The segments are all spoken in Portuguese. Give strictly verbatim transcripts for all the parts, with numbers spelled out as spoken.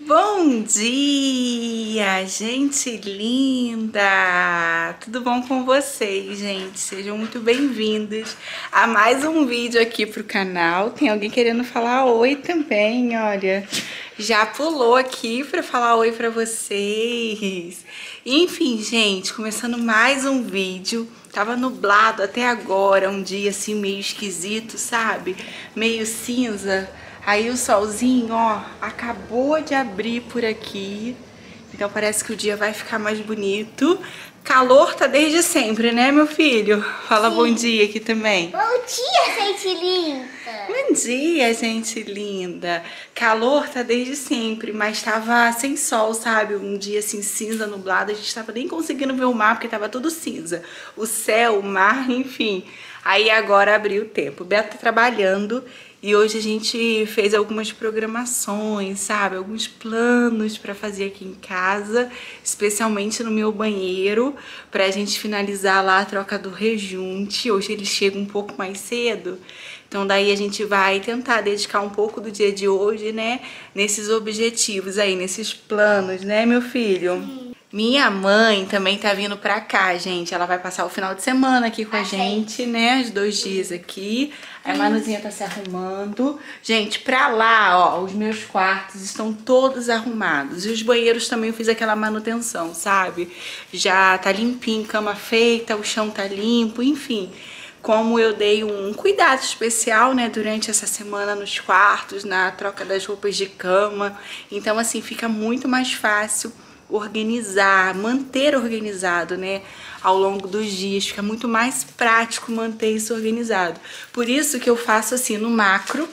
Bom dia, gente linda! Tudo bom com vocês, gente? Sejam muito bem-vindos a mais um vídeo aqui pro canal. Tem alguém querendo falar oi também, olha. Já pulou aqui pra falar oi pra vocês. Enfim, gente, começando mais um vídeo. Tava nublado até agora, um dia assim meio esquisito, sabe? Meio cinza. Aí o solzinho, ó, acabou de abrir por aqui, então parece que o dia vai ficar mais bonito. Calor tá desde sempre, né, meu filho? Fala. Sim. Bom dia aqui também. Bom dia, gente linda! Bom dia, gente linda! Calor tá desde sempre, mas tava sem sol, sabe? Um dia assim cinza, nublado, a gente tava nem conseguindo ver o mar porque tava tudo cinza. O céu, o mar, enfim. Aí agora abriu o tempo. O Beto tá trabalhando. E hoje a gente fez algumas programações, sabe? Alguns planos pra fazer aqui em casa, especialmente no meu banheiro, pra gente finalizar lá a troca do rejunte. Hoje ele chega um pouco mais cedo, então daí a gente vai tentar dedicar um pouco do dia de hoje, né? Nesses objetivos aí, nesses planos, né, meu filho? Sim. Minha mãe também tá vindo pra cá, gente. Ela vai passar o final de semana aqui com a, a gente, gente, né? Os dois dias aqui. A Manuzinha tá se arrumando. Gente, pra lá, ó, os meus quartos estão todos arrumados. E os banheiros também eu fiz aquela manutenção, sabe? Já tá limpinho, cama feita, o chão tá limpo, enfim. Como eu dei um cuidado especial, né, durante essa semana nos quartos, na troca das roupas de cama. Então, assim, fica muito mais fácil organizar, manter organizado, né, ao longo dos dias. Fica muito mais prático manter isso organizado. Por isso que eu faço assim, no macro.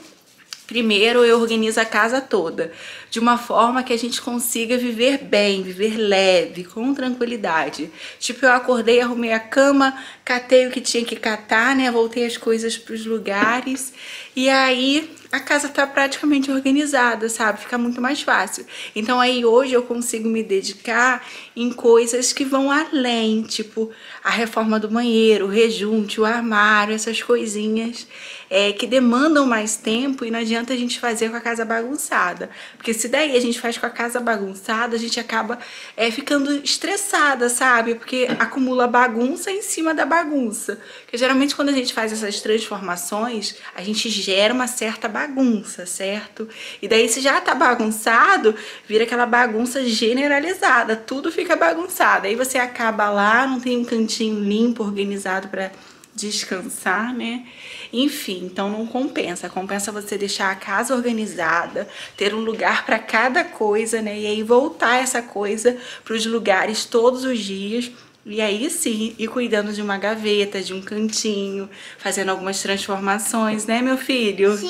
Primeiro eu organizo a casa toda, de uma forma que a gente consiga viver bem, viver leve, com tranquilidade. Tipo, eu acordei, arrumei a cama, catei o que tinha que catar, né, voltei as coisas pros lugares, e aí a casa tá praticamente organizada, sabe? Fica muito mais fácil. Então aí hoje eu consigo me dedicar em coisas que vão além, tipo a reforma do banheiro, o rejunte, o armário, essas coisinhas é, que demandam mais tempo e não adianta a gente fazer com a casa bagunçada. Porque se daí a gente faz com a casa bagunçada, a gente acaba é, ficando estressada, sabe? Porque acumula bagunça em cima da bagunça. Porque geralmente quando a gente faz essas transformações, a gente gera uma certa bagunça, certo? E daí se já tá bagunçado, vira aquela bagunça generalizada, tudo fica bagunçado. Aí você acaba lá, não tem um cantinho limpo, organizado pra descansar, né? Enfim, então não compensa. Compensa você deixar a casa organizada, ter um lugar pra cada coisa, né? E aí voltar essa coisa pros lugares todos os dias. E aí sim, e cuidando de uma gaveta, de um cantinho, fazendo algumas transformações, né, meu filho? Sim!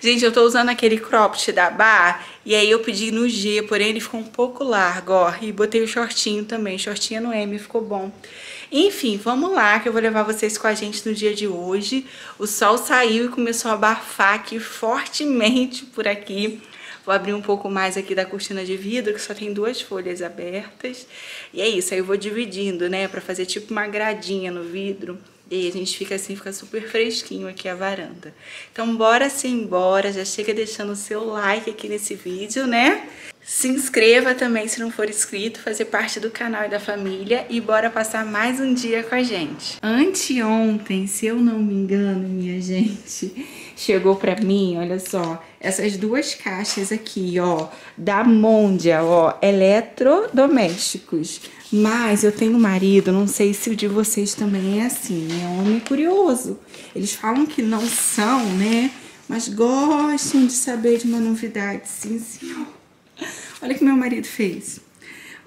Gente, eu tô usando aquele cropped da Bar, e aí eu pedi no G, porém ele ficou um pouco largo, ó. E botei o shortinho também, shortinho no M, ficou bom. Enfim, vamos lá, que eu vou levar vocês com a gente no dia de hoje. O sol saiu e começou a abafar aqui fortemente por aqui. Vou abrir um pouco mais aqui da cortina de vidro, que só tem duas folhas abertas. E é isso, aí eu vou dividindo, né, pra fazer tipo uma gradinha no vidro. E a gente fica assim, fica super fresquinho aqui a varanda. Então bora se embora, já chega deixando o seu like aqui nesse vídeo, né? Se inscreva também se não for inscrito, fazer parte do canal e da família. E bora passar mais um dia com a gente. Anteontem, se eu não me engano, minha gente, chegou pra mim, olha só, essas duas caixas aqui, ó, da Mondial, ó, eletrodomésticos. Mas eu tenho um marido, não sei se o de vocês também é assim, né? Homem curioso. Eles falam que não são, né? Mas gostam de saber de uma novidade, sim, senhor. Olha o que meu marido fez.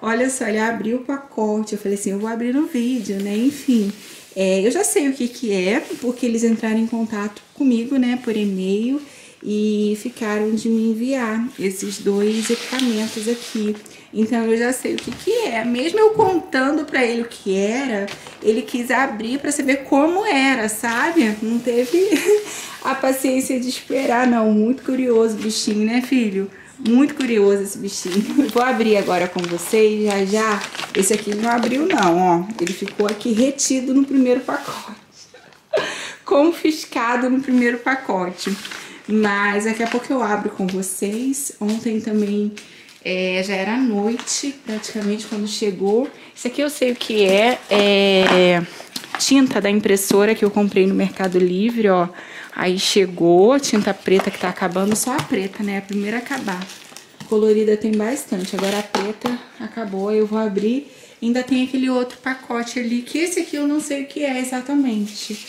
Olha só, ele abriu o pacote. Eu falei assim, eu vou abrir no vídeo, né? Enfim, é, eu já sei o que que é, porque eles entraram em contato comigo, né? Por e-mail e ficaram de me enviar esses dois equipamentos aqui. Então eu já sei o que que é. Mesmo eu contando pra ele o que era, ele quis abrir pra saber como era, sabe? Não teve a paciência de esperar, não. Muito curioso o bichinho, né, filho? Muito curioso esse bichinho. Vou abrir agora com vocês, já já. Esse aqui não abriu não, ó. Ele ficou aqui retido no primeiro pacote. Confiscado no primeiro pacote. Mas daqui a pouco eu abro com vocês. Ontem também é, já era noite, praticamente, quando chegou. Isso aqui eu sei o que é, é tinta da impressora que eu comprei no Mercado Livre, ó. Aí chegou, tinta preta que tá acabando, só a preta, né? A primeira a acabar. Colorida tem bastante, agora a preta acabou, eu vou abrir. Ainda tem aquele outro pacote ali, que esse aqui eu não sei o que é exatamente.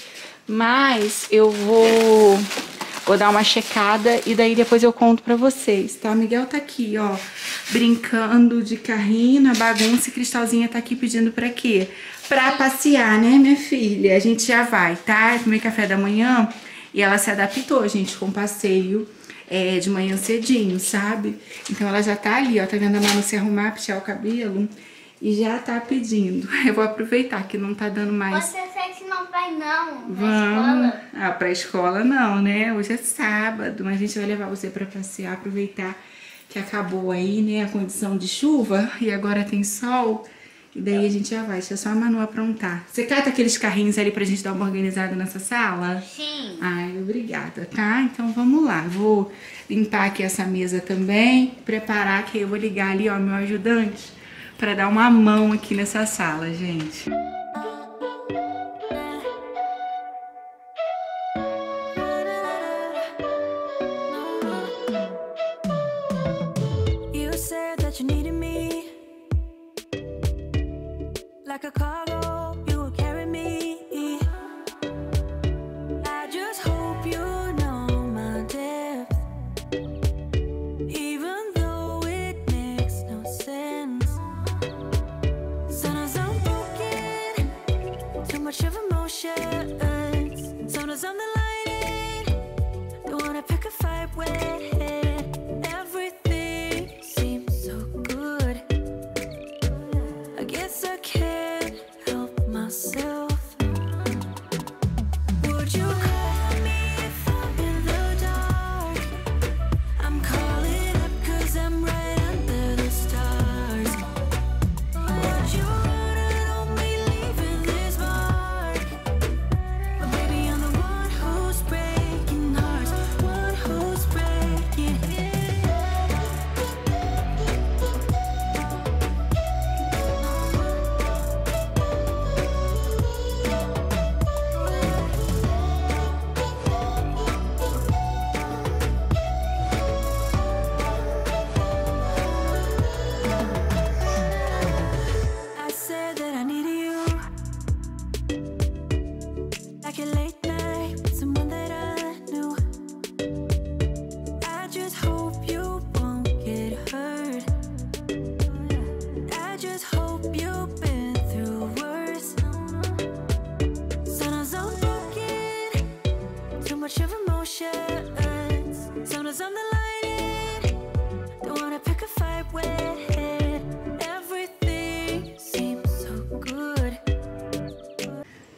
Mas eu vou... Vou dar uma checada e daí depois eu conto pra vocês, tá? Miguel tá aqui, ó, brincando de carrinho na bagunça, e Cristalzinha tá aqui pedindo pra quê? Pra passear, né, minha filha? A gente já vai, tá? Comer café da manhã e ela se adaptou, gente, com passeio é, de manhã cedinho, sabe? Então ela já tá ali, ó, tá vendo a Manu se arrumar, pentear o cabelo e já tá pedindo. Eu vou aproveitar que não tá dando mais... Você não vai não, vamos. Escola. Ah, pra escola não, né? Hoje é sábado, mas a gente vai levar você pra passear, aproveitar que acabou aí, né? A condição de chuva e agora tem sol. E daí a gente já vai, deixa só a Manu aprontar. Você cata aqueles carrinhos ali pra gente dar uma organizada nessa sala? Sim. Ai, obrigada, tá? Então vamos lá, vou limpar aqui essa mesa também, preparar que aí eu vou ligar ali, ó, meu ajudante, pra dar uma mão aqui nessa sala, gente.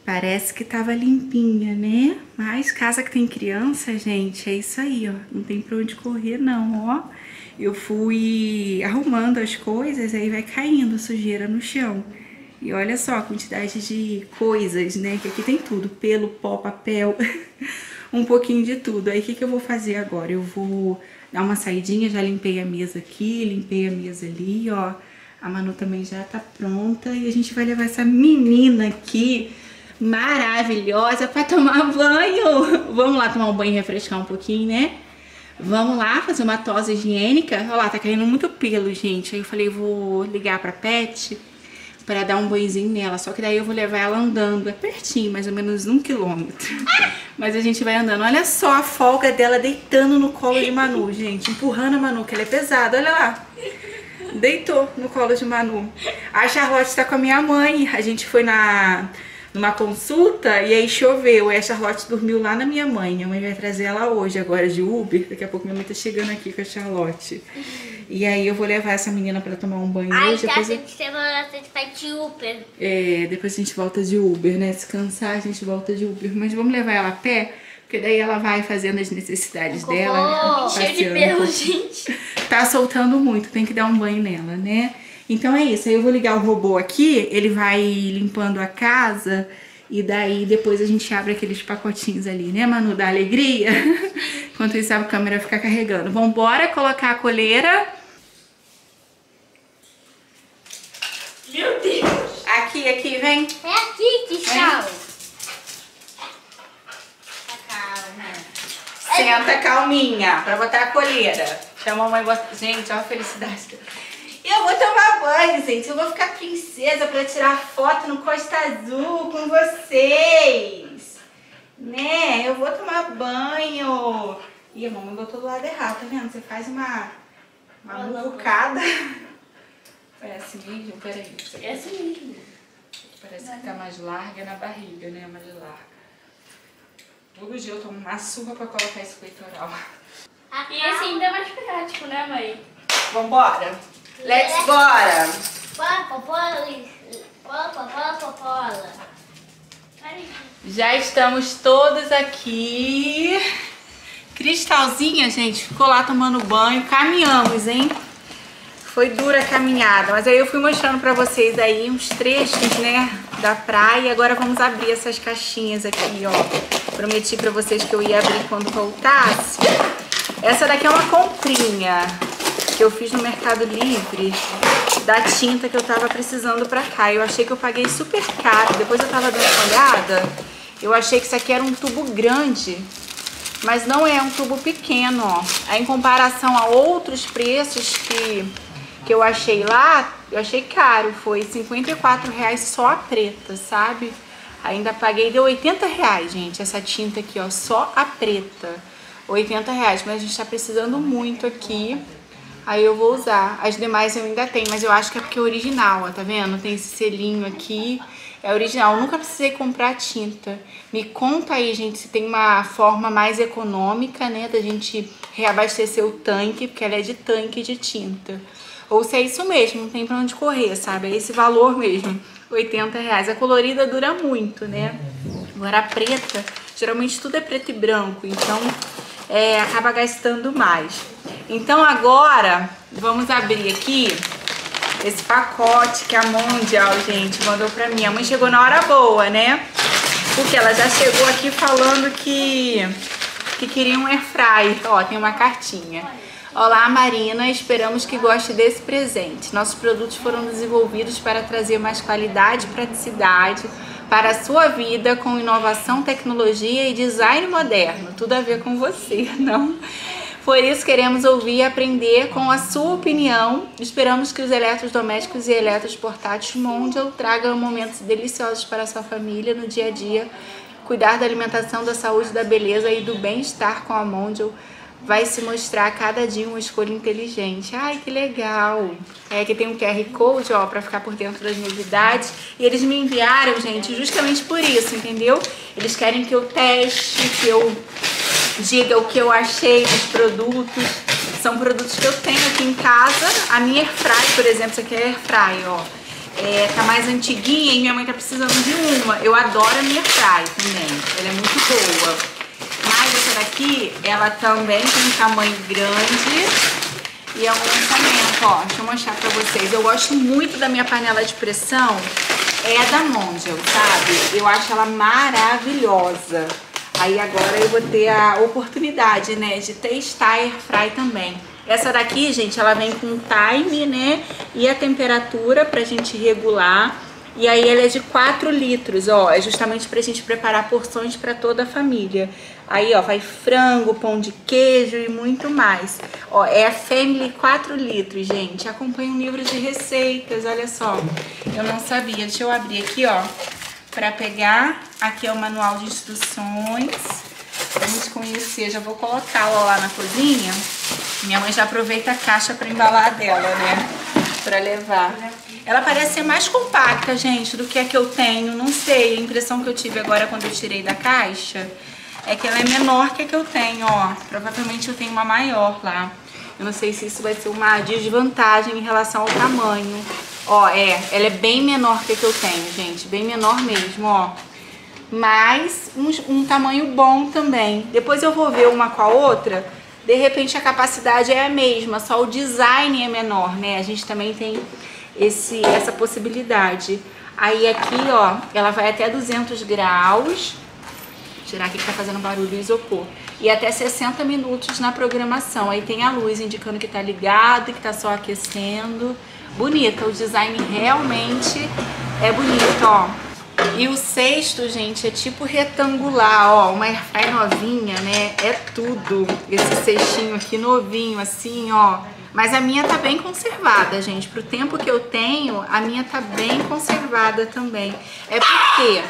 Parece que tava limpinha, né? Mas casa que tem criança, gente, é isso aí, ó. Não tem pra onde correr, não, ó. Eu fui arrumando as coisas, aí vai caindo sujeira no chão. E olha só a quantidade de coisas, né? Que aqui tem tudo, pelo, pó, papel, um pouquinho de tudo. Aí o que que eu vou fazer agora? Eu vou dar uma saidinha, já limpei a mesa aqui, limpei a mesa ali, ó. A Manu também já tá pronta e a gente vai levar essa menina aqui... maravilhosa para tomar banho. Vamos lá tomar um banho e refrescar um pouquinho, né? Vamos lá fazer uma tosa higiênica. Olha lá, tá caindo muito pelo, gente. Aí eu falei, vou ligar pra Pet para dar um banhozinho nela. Só que daí eu vou levar ela andando. É pertinho, mais ou menos um quilômetro. Mas a gente vai andando. Olha só a folga dela deitando no colo de Manu, gente. Empurrando a Manu, que ela é pesada. Olha lá. Deitou no colo de Manu. A Charlotte tá com a minha mãe. A gente foi na... numa consulta, e aí choveu, e a Charlotte dormiu lá na minha mãe. Minha mãe vai trazer ela hoje, agora de Uber. Daqui a pouco minha mãe tá chegando aqui com a Charlotte. Uhum. E aí eu vou levar essa menina pra tomar um banho Ai, hoje. Ai, tá, a gente vai de Uber. É, depois a gente volta de Uber, né? Se cansar, a gente volta de Uber. Mas vamos levar ela a pé, porque daí ela vai fazendo as necessidades Como? dela. Cheio de pelo, gente. Tá soltando muito, tem que dar um banho nela, né? Então é isso, aí eu vou ligar o robô aqui, ele vai limpando a casa E daí depois a gente abre aqueles pacotinhos ali, né, Manu? Dá alegria? Enquanto isso a câmera fica carregando. Vambora colocar a coleira. Meu Deus! Aqui, aqui, vem. É aqui que está. Senta calminha pra botar a coleira. Chama a mãe. Gente, olha a felicidade. Eu vou tomar banho, gente. Eu vou ficar princesa pra tirar foto no Costa Azul com vocês. Né? Eu vou tomar banho. Ih, a mamãe botou do lado errado, tá vendo? Você faz uma, uma muvucada. É assim mesmo? Peraí. É assim mesmo. Parece que tá mais larga na barriga, né? Mais larga. Todo dia eu tomo uma surra pra colocar esse peitoral. Ah, e esse ainda é mais prático, né, mãe? Vambora! Let's bora! Já estamos todos aqui. Cristalzinha, gente, ficou lá tomando banho. Caminhamos, hein? Foi dura a caminhada, mas aí eu fui mostrando pra vocês aí uns trechos, né, da praia. Agora vamos abrir essas caixinhas aqui, ó. Prometi pra vocês que eu ia abrir quando voltasse. Essa daqui é uma comprinha que eu fiz no Mercado Livre da tinta que eu tava precisando pra cá. Eu achei que eu paguei super caro. Depois eu tava dando uma olhada, eu achei que isso aqui era um tubo grande. Mas não é, um tubo pequeno, ó. Aí, em comparação a outros preços que... que eu achei lá, eu achei caro, foi cinquenta e quatro reais só a preta, sabe? Ainda paguei, deu oitenta reais, gente, essa tinta aqui, ó, só a preta, oitenta reais, mas a gente tá precisando muito aqui, aí eu vou usar. As demais eu ainda tenho, mas eu acho que é porque é original, ó, tá vendo? Tem esse selinho aqui, é original, eu nunca precisei comprar tinta. Me conta aí, gente, se tem uma forma mais econômica, né, da gente reabastecer o tanque, porque ela é de tanque de tinta. Ou se é isso mesmo, não tem pra onde correr, sabe? É esse valor mesmo, oitenta reais. A colorida dura muito, né? Agora a preta, geralmente tudo é preto e branco, então é, acaba gastando mais. Então agora, vamos abrir aqui esse pacote que a Mondial, gente, mandou pra mim. A mãe chegou na hora boa, né? Porque ela já chegou aqui falando que, que queria um air fryer. Ó, tem uma cartinha. Olá, Marina, esperamos que goste desse presente. Nossos produtos foram desenvolvidos para trazer mais qualidade e praticidade para a sua vida, com inovação, tecnologia e design moderno. Tudo a ver com você, não? Por isso queremos ouvir e aprender com a sua opinião. Esperamos que os eletrodomésticos e eletros portáteis Mondial tragam momentos deliciosos para a sua família no dia a dia. Cuidar da alimentação, da saúde, da beleza e do bem-estar com a Mondial vai se mostrar a cada dia uma escolha inteligente. Ai, que legal! É que tem um Q R Code, ó, pra ficar por dentro das novidades. E eles me enviaram, gente, justamente por isso, entendeu? Eles querem que eu teste, que eu diga o que eu achei dos produtos. São produtos que eu tenho aqui em casa. A minha airfryer, por exemplo, isso aqui é airfryer, ó. É, tá mais antiguinha e minha mãe tá precisando de uma. Eu adoro a minha airfryer também. Ela é muito boa. Mas essa daqui, ela também tem um tamanho grande e é um lançamento, ó. Deixa eu mostrar pra vocês. Eu gosto muito da minha panela de pressão, é da Mondial, sabe? Eu acho ela maravilhosa. Aí agora eu vou ter a oportunidade, né, de testar a airfryer também. Essa daqui, gente, ela vem com o time, né, e a temperatura pra gente regular. E aí ela é de quatro litros, ó, é justamente pra gente preparar porções pra toda a família. Aí, ó, vai frango, pão de queijo e muito mais. Ó, é a Family quatro litros, gente. Acompanha um livro de receitas, olha só. Eu não sabia, deixa eu abrir aqui, ó, pra pegar. Aqui é o manual de instruções. Vamos conhecer, já vou colocá-la lá na cozinha. Minha mãe já aproveita a caixa pra embalar a dela, né, pra levar. Ela parece ser mais compacta, gente, do que a que eu tenho. Não sei, a impressão que eu tive agora quando eu tirei da caixa é que ela é menor que a que eu tenho, ó. Provavelmente eu tenho uma maior lá. Eu não sei se isso vai ser uma desvantagem em relação ao tamanho. Ó, é, ela é bem menor que a que eu tenho, gente. Bem menor mesmo, ó. Mas um, um tamanho bom também. Depois eu vou ver uma com a outra. De repente a capacidade é a mesma, só o design é menor, né? A gente também tem... Esse, essa possibilidade. Aí aqui, ó, ela vai até duzentos graus. Tirar aqui que tá fazendo barulho o isopor. E até sessenta minutos na programação. Aí tem a luz indicando que tá ligado e que tá só aquecendo. Bonita, o design realmente é bonito, ó. E o cesto, gente, é tipo retangular, ó. Uma airfryer novinha, né? É tudo. Esse cestinho aqui novinho, assim, ó. Mas a minha tá bem conservada, gente. Pro tempo que eu tenho, a minha tá bem conservada também. É porque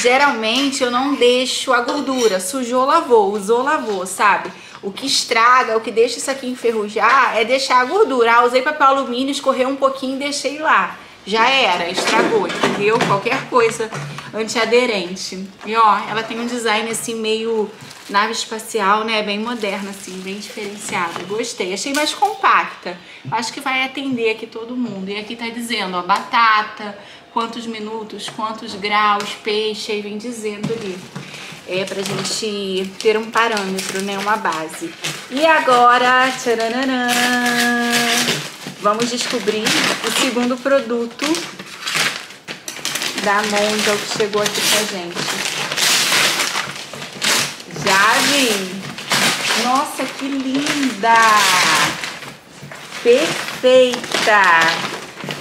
geralmente eu não deixo a gordura. Sujou, lavou. Usou, lavou, sabe? O que estraga, o que deixa isso aqui enferrujar é deixar a gordura. Ah, usei papel alumínio, escorreu um pouquinho e deixei lá. Já era, estragou, entendeu? Qualquer coisa antiaderente. E ó, ela tem um design assim meio nave espacial, né? Bem moderna assim, bem diferenciada. Gostei, achei mais compacta. Acho que vai atender aqui todo mundo. E aqui tá dizendo, ó, batata, quantos minutos, quantos graus, peixe, aí vem dizendo ali. É pra gente ter um parâmetro, né? Uma base. E agora, tcharanã, vamos descobrir o segundo produto da Mondial que chegou aqui pra gente. Já vi! Nossa, que linda! Perfeita!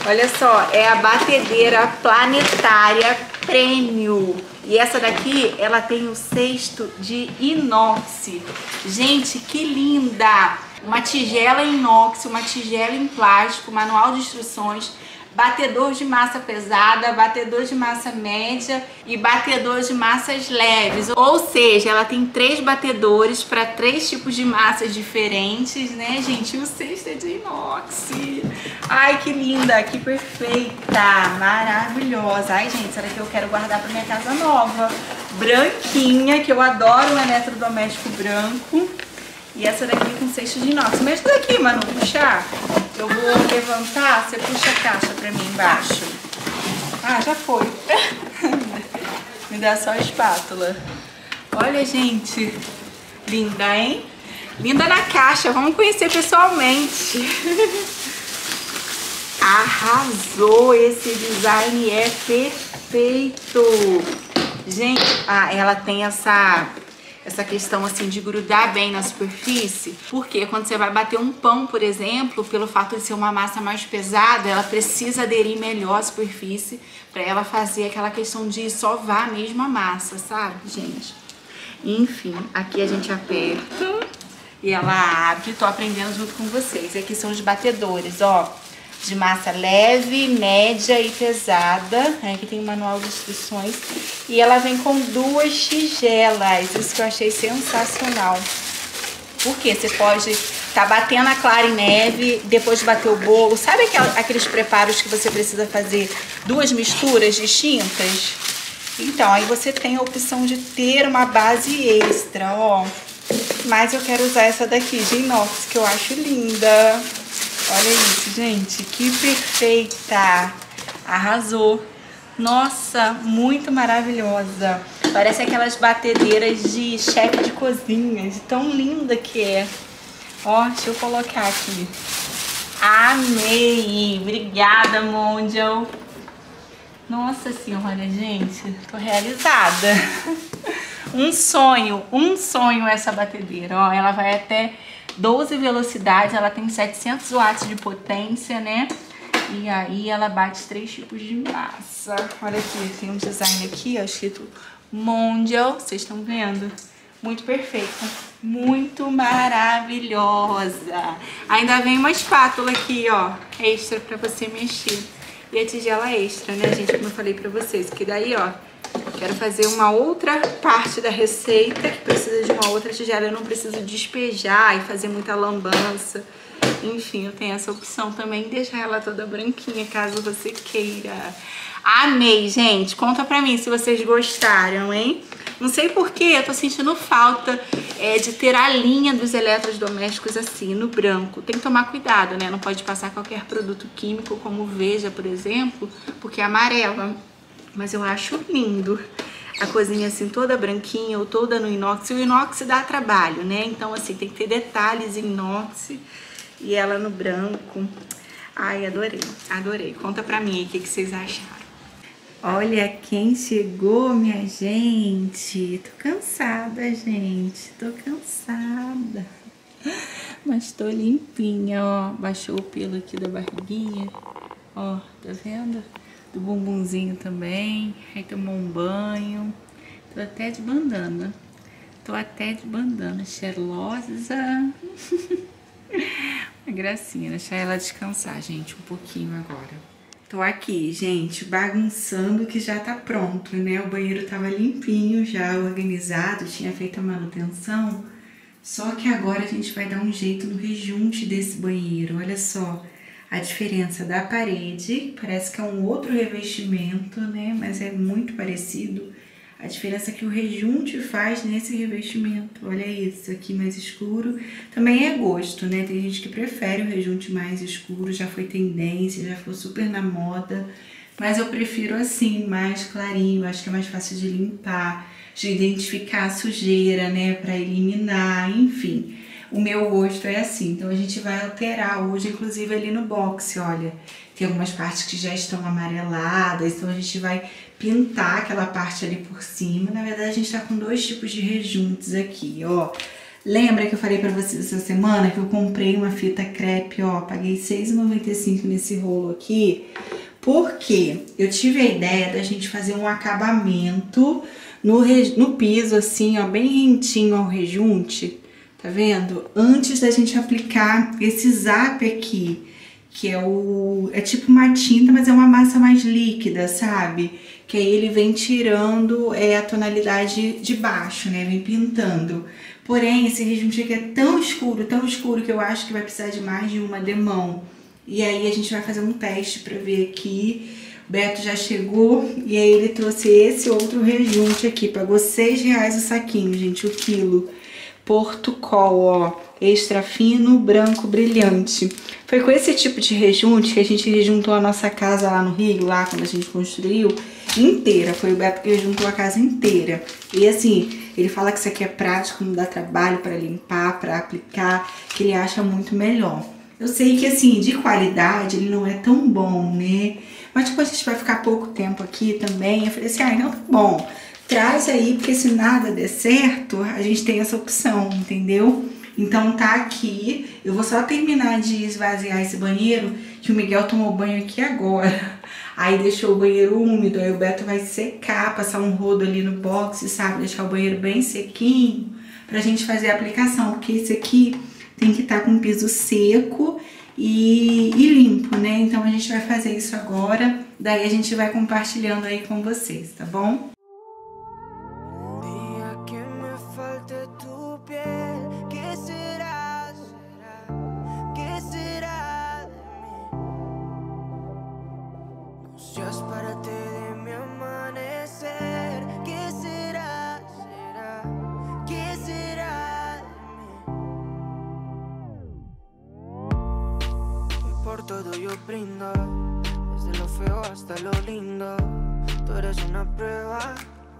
Olha só, é a batedeira planetária Premium. E essa daqui, ela tem o cesto de inox. Gente, que linda! Uma tigela em inox, uma tigela em plástico, manual de instruções, batedor de massa pesada, batedor de massa média e batedor de massas leves. Ou seja, ela tem três batedores para três tipos de massas diferentes, né, gente? E o cesto é de inox. Ai, que linda, que perfeita, maravilhosa. Ai, gente, será que eu quero guardar para minha casa nova? Branquinha, que eu adoro um eletrodoméstico branco. E essa daqui com cesto de inox. Me ajuda aqui, Manu, puxar. Eu vou levantar, você puxa a caixa pra mim embaixo. Ah, já foi. Me dá só a espátula. Olha, gente. Linda, hein? Linda na caixa. Vamos conhecer pessoalmente. Arrasou! Esse design é perfeito. Gente, ah, ela tem essa... essa questão assim de grudar bem na superfície, porque quando você vai bater um pão, por exemplo, pelo fato de ser uma massa mais pesada, ela precisa aderir melhor à superfície para ela fazer aquela questão de sovar mesmo a massa, sabe, gente? Enfim, aqui a gente aperta e ela abre, tô aprendendo junto com vocês. E aqui são os batedores, ó, de massa leve, média e pesada. Aqui tem o manual de instruções. E ela vem com duas tigelas. Isso que eu achei sensacional. Porque você pode estar tá batendo a clara em neve, depois de bater o bolo. Sabe aqueles preparos que você precisa fazer duas misturas distintas? Então, aí você tem a opção de ter uma base extra, ó. Mas eu quero usar essa daqui de inox, que eu acho linda. Olha isso, gente, que perfeita! Arrasou! Nossa, muito maravilhosa! Parece aquelas batedeiras de chefe de cozinha, de tão linda que é. Ó, deixa eu colocar aqui. Amei! Obrigada, Mondial! Nossa senhora, gente, tô realizada! Um sonho, um sonho essa batedeira, ó, ela vai até doze velocidades, ela tem setecentos watts de potência, né? E aí ela bate três tipos de massa. Olha aqui, tem um design aqui, ó, escrito Mondial, vocês estão vendo? Muito perfeita, muito maravilhosa. Ainda vem uma espátula aqui, ó, extra pra você mexer. E a tigela extra, né, gente? Como eu falei pra vocês, que daí, ó, quero fazer uma outra parte da receita que precisa de uma outra tigela. Eu não preciso despejar e fazer muita lambança. Enfim, eu tenho essa opção também, deixar ela toda branquinha, caso você queira. Amei, gente! Conta pra mim se vocês gostaram, hein? Não sei porquê, eu tô sentindo falta é, de ter a linha dos eletrodomésticos assim, no branco. Tem que tomar cuidado, né? Não pode passar qualquer produto químico, como Veja, por exemplo, porque é amarela. Mas eu acho lindo a cozinha assim toda branquinha ou toda no inox. E o inox dá trabalho, né? Então assim, tem que ter detalhes em inox e ela no branco. Ai, adorei, adorei. Conta pra mim aí o que, que vocês acharam. Olha quem chegou, minha gente. Tô cansada, gente. Tô cansada. Mas tô limpinha, ó. Baixou o pelo aqui da barriguinha. Ó, tá vendo? Do bumbumzinho também. Aí tomou um banho. Tô até de bandana. Tô até de bandana. Cheirosa. Uma gracinha. Deixar ela descansar, gente, um pouquinho agora. Tô aqui, gente, bagunçando que já tá pronto, né? O banheiro tava limpinho, já organizado, tinha feito a manutenção. Só que agora a gente vai dar um jeito no rejunte desse banheiro. Olha só a diferença da parede. Parece que é um outro revestimento, né? Mas é muito parecido. A diferença que o rejunte faz nesse revestimento. Olha isso, aqui mais escuro. Também é gosto, né? Tem gente que prefere o rejunte mais escuro, já foi tendência, já foi super na moda. Mas eu prefiro assim, mais clarinho, acho que é mais fácil de limpar, de identificar a sujeira, né? Pra eliminar, enfim. O meu gosto é assim, então a gente vai alterar hoje, inclusive ali no box, olha. Tem algumas partes que já estão amareladas, então a gente vai pintar aquela parte ali por cima. Na verdade, a gente tá com dois tipos de rejuntos aqui, ó. Lembra que eu falei pra vocês essa semana que eu comprei uma fita crepe, ó. Paguei seis reais e noventa e cinco centavos nesse rolo aqui, porque eu tive a ideia da gente fazer um acabamento no, re... no piso, assim, ó, bem rentinho ao rejunte. Tá vendo? Antes da gente aplicar esse zap aqui, que é o... é tipo uma tinta, mas é uma massa mais líquida, sabe? Que aí ele vem tirando é, a tonalidade de baixo, né? Vem pintando. Porém, esse rejunte aqui é tão escuro, tão escuro, que eu acho que vai precisar de mais de uma demão. E aí a gente vai fazer um teste pra ver aqui. O Beto já chegou e aí ele trouxe esse outro rejunte aqui. Pagou seis reais o saquinho, gente, o quilo. Portucol, ó, extra fino, branco, brilhante. Foi com esse tipo de rejunte que a gente rejuntou a nossa casa lá no Rio, lá quando a gente construiu, inteira. Foi o Beto que rejuntou a casa inteira. E assim, ele fala que isso aqui é prático, não dá trabalho pra limpar, pra aplicar, que ele acha muito melhor. Eu sei que assim, de qualidade, ele não é tão bom, né? Mas tipo, a gente vai ficar pouco tempo aqui também. Eu falei assim, ah, então tá bom. Traz aí, porque se nada der certo, a gente tem essa opção, entendeu? Então tá aqui, eu vou só terminar de esvaziar esse banheiro, que o Miguel tomou banho aqui agora. Aí deixou o banheiro úmido, aí o Beto vai secar, passar um rodo ali no boxe, sabe? Deixar o banheiro bem sequinho, pra gente fazer a aplicação, porque esse aqui tem que estar com o piso seco e, e limpo, né? Então a gente vai fazer isso agora, daí a gente vai compartilhando aí com vocês, tá bom? Todo yo brindo, desde lo feo hasta lo lindo. Tú eres una prueba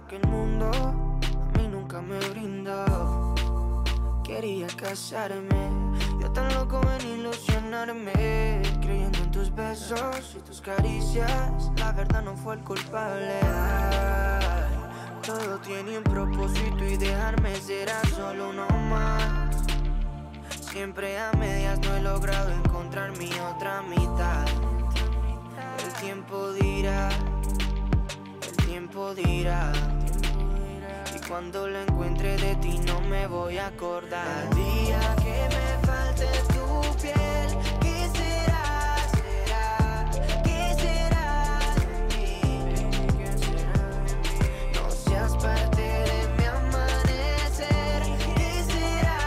que el mundo a mí nunca me brindó. Quería casarme, yo tan loco en ilusionarme, creyendo en tus besos y tus caricias. La verdad no fue el culpable. Ay, todo tiene un propósito y dejarme será solo uno más. Siempre a medias no he logrado encontrar mi otra mitad. El tiempo dirá, el tiempo dirá. Y cuando lo encuentre de ti no me voy a acordar. El día que me falte tu piel, ¿qué será? ¿Será? ¿Qué será de mí? No seas parte de mi amanecer. ¿Qué será?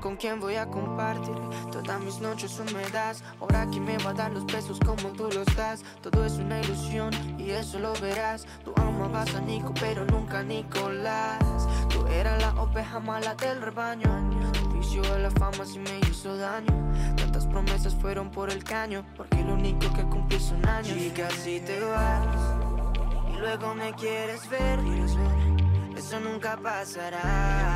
Con quien voy a compartir todas mis noches húmedas. Ahora quien me va a dar los besos como tú los das. Todo es una ilusión y eso lo verás. Tú amabas a Nico pero nunca a Nicolás. Tú eras la oveja mala del rebaño. Tu vicio de la fama sí me hizo daño. Tantas promesas fueron por el caño, porque lo único que cumplí son años. Y casi te vas y luego me quieres ver. Eso nunca pasará.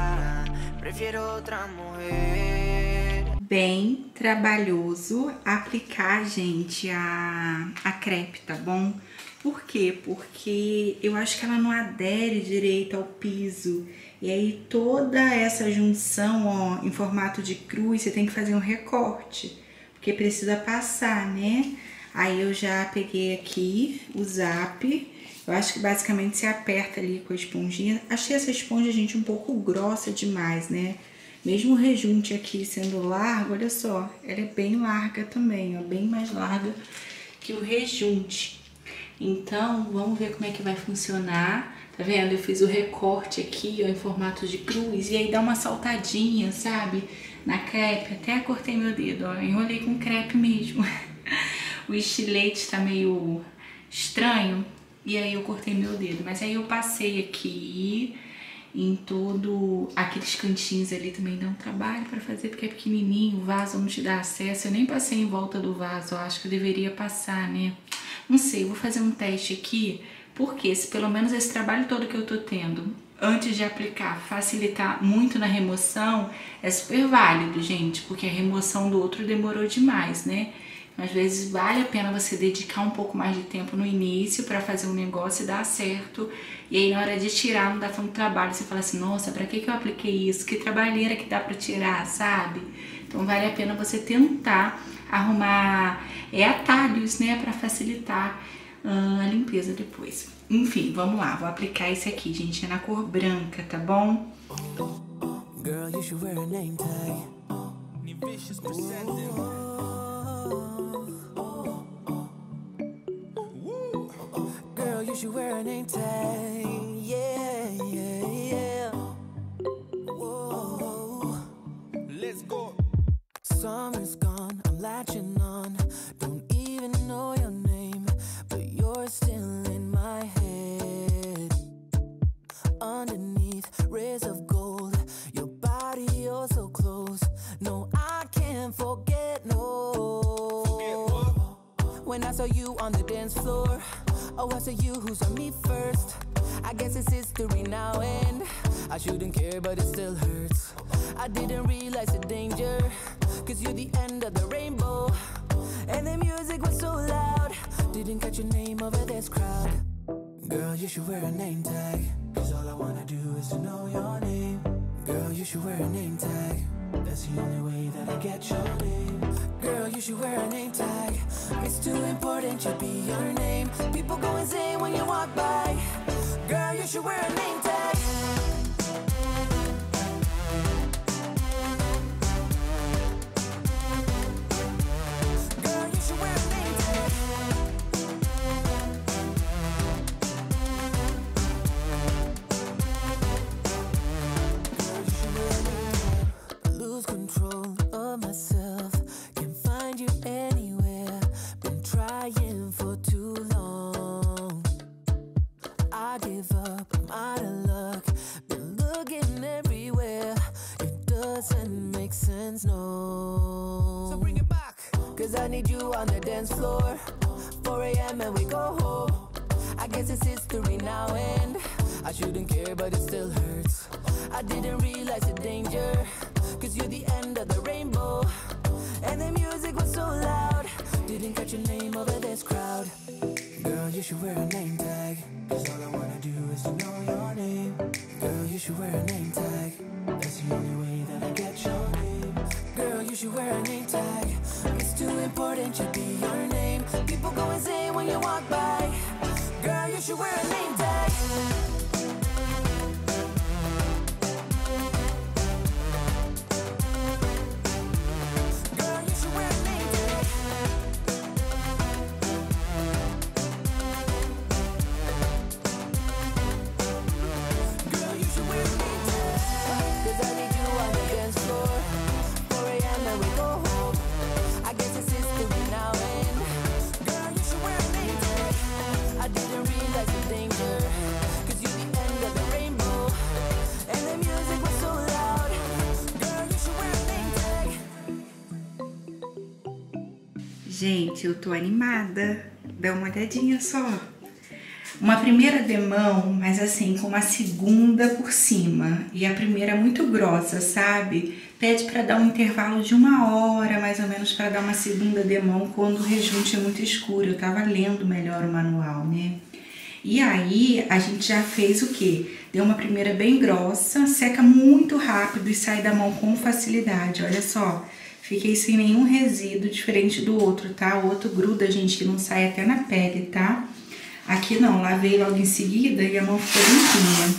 Prefiro outra morrer. bem trabalhoso aplicar, gente, a, a crepe, tá bom? Por quê? Porque eu acho que ela não adere direito ao piso. E aí toda essa junção, ó, em formato de cruz, você tem que fazer um recorte, porque precisa passar, né? Aí eu já peguei aqui o zap. Eu acho que basicamente você aperta ali com a esponjinha. Achei essa esponja, gente, um pouco grossa demais, né? Mesmo o rejunte aqui sendo largo, olha só, ela é bem larga também, ó, bem mais larga que o rejunte. Então, vamos ver como é que vai funcionar. Tá vendo? Eu fiz o recorte aqui, ó, em formato de cruz. E aí dá uma saltadinha, sabe? Na crepe. Até cortei meu dedo, ó. Enrolei com crepe mesmo. O estilete tá meio estranho. E aí eu cortei meu dedo. Mas aí eu passei aqui em todo... Aqueles cantinhos ali também dá um trabalho pra fazer, porque é pequenininho. O vaso não te dá acesso. Eu nem passei em volta do vaso, ó. Acho que eu deveria passar, né? Não sei, eu vou fazer um teste aqui, porque se pelo menos esse trabalho todo que eu tô tendo, antes de aplicar, facilitar muito na remoção, é super válido, gente, porque a remoção do outro demorou demais, né? Às vezes vale a pena você dedicar um pouco mais de tempo no início pra fazer um negócio e dar certo, e aí na hora de tirar não dá tanto trabalho, você fala assim, nossa, pra que que eu apliquei isso? Que trabalheira que dá pra tirar, sabe? Então vale a pena você tentar arrumar é, atalhos, né, pra facilitar uh, a limpeza depois. Enfim, vamos lá, vou aplicar esse aqui, gente, é na cor branca, tá bom? Girl, you should wear a name tag. Girl, you should wear a name tag. Yeah, yeah, yeah. Whoa. Let's go. Summer's gone, I'm latching on. Don't even know your name, but you're still in my head. Underneath rays of gold, your body, you're so close. No, I can't forget, no. When I saw you on the dance floor, oh, I saw you who saw me first. I guess it's history now and I shouldn't care, but it still hurts. I didn't realize the danger, cause you're the end of the rainbow. And the music was so loud, didn't catch your name over this crowd. Girl, you should wear a name tag, cause all I wanna do is to know your name. Girl, you should wear a name tag, that's the only way that I get your name. Girl, you should wear a name tag, it's too important to be your name. People go insane when you walk by. Girl, you should wear a name tag. I need you on the dance floor, four A M and we go home. I guess it's history now and I shouldn't care, but it still hurts. I didn't realize the danger, cause you're the end of the rainbow. And the music was so loud, didn't catch your name over this crowd. Girl, you should wear a name tag, cause all I wanna do is to know your name. Girl, you should wear a name tag, that's the only way that I get your name. Girl, you should wear a name tag, it's too important to be your name. People go insane when you walk by. Girl, you should wear a name tag. Girl, you should wear a name tag. Girl, you should wear a name tag. Cause I need you on the dance floor, four A M and we go home. Gente, eu tô animada. Dá uma olhadinha só. uma primeira demão, mas assim, com uma segunda por cima. E a primeira é muito grossa, sabe? Pede para dar um intervalo de uma hora, mais ou menos, para dar uma segunda demão quando o rejunte é muito escuro. Eu tava lendo melhor o manual, né? E aí, a gente já fez o quê? Deu uma primeira bem grossa, seca muito rápido e sai da mão com facilidade. Olha só, fiquei sem nenhum resíduo diferente do outro, tá? O outro gruda, gente, que não sai até na pele, tá? Aqui não, lavei logo em seguida e a mão ficou limpinha.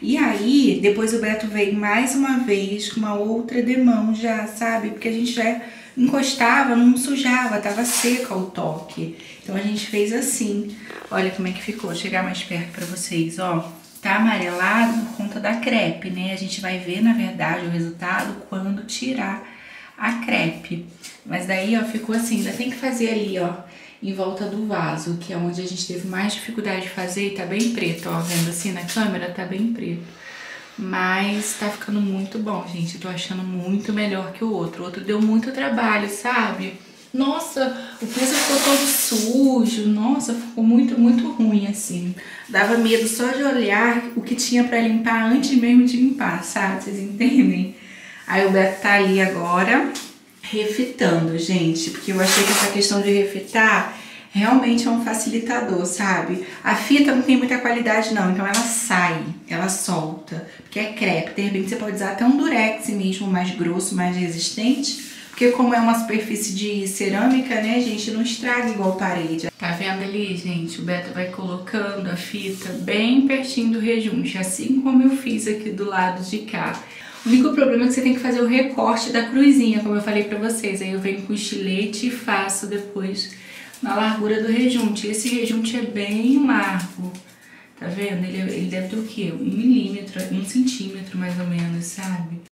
E aí, depois o Beto veio mais uma vez com uma outra demão já, sabe? Porque a gente já encostava, não sujava, tava seca o toque. Então a gente fez assim. Olha como é que ficou, vou chegar mais perto pra vocês, ó. Tá amarelado por conta da crepe, né? A gente vai ver, na verdade, o resultado quando tirar a crepe. Mas daí, ó, ficou assim, ainda tem que fazer ali, ó, em volta do vaso, que é onde a gente teve mais dificuldade de fazer e tá bem preto, ó, vendo assim na câmera, tá bem preto. Mas tá ficando muito bom, gente, eu tô achando muito melhor que o outro. O outro deu muito trabalho, sabe? Nossa, o piso ficou todo sujo, nossa, ficou muito, muito ruim, assim. Dava medo só de olhar o que tinha pra limpar antes mesmo de limpar, sabe? Vocês entendem? Aí o Beto tá ali agora refitando, gente, porque eu achei que essa questão de refitar realmente é um facilitador, sabe? A fita não tem muita qualidade não, então ela sai, ela solta, porque é crepe, de repente você pode usar até um durex mesmo, mais grosso, mais resistente, porque como é uma superfície de cerâmica, né, gente, não estraga igual parede. Tá vendo ali, gente? O Beto vai colocando a fita bem pertinho do rejunte, assim como eu fiz aqui do lado de cá. O único problema é que você tem que fazer o recorte da cruzinha, como eu falei pra vocês. Aí eu venho com o estilete e faço depois na largura do rejunte. Esse rejunte é bem largo, tá vendo? Ele, ele deve ter o quê? Um milímetro, um centímetro mais ou menos, sabe?